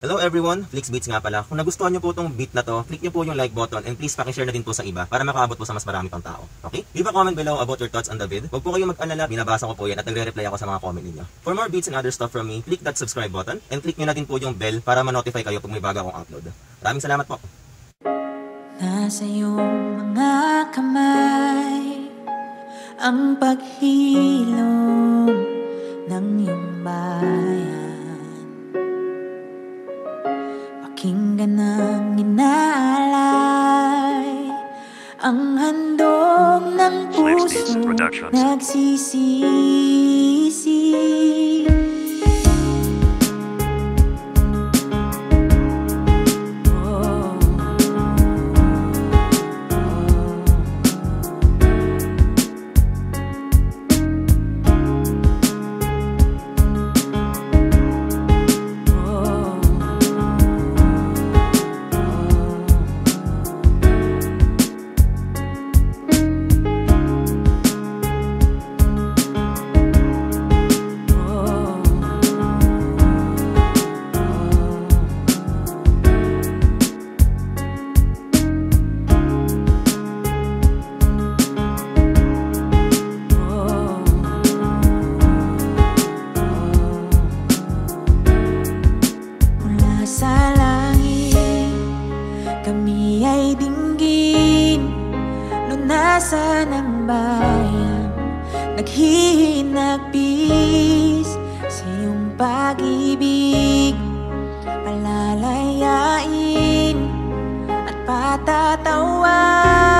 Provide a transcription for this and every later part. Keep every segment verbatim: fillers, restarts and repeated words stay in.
Hello everyone, Flix Beats nga pala. Kung nagustuhan nyo po itong beat na to, click nyo po yung like button and please pakishare na din po sa iba para makaabot po sa mas marami pang tao. Okay? Leave a comment below about your thoughts on the vid. Huwag po kayong mag-alala, binabasa ko po yan at nagre-reply ako sa mga comment ninyo. For more beats and other stuff from me, click that subscribe button and click nyo na din po yung bell para ma-notify kayo kung may bago akong upload. Maraming salamat po! Nasa iyong mga kamay ang paghilom ng iyong bayan. Pakinggan ang inaalay, ang handog ng puso nagsisisi. Kami ay dinggin, lunasan ng bayan, naghihinagpis sa iyong pag-ibig. Palalayain at patatawarin.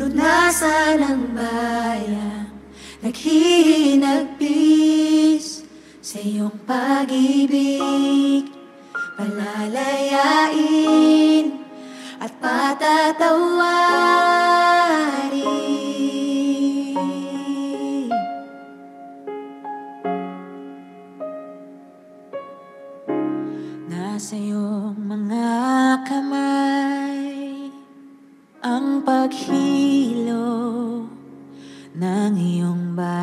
Lunasan ng bayan, naghihinagpis sa iyong pag-ibig. Palalayain at patatawarin. Nasa iyong mga kamay ang paghilo ng iyong bayan.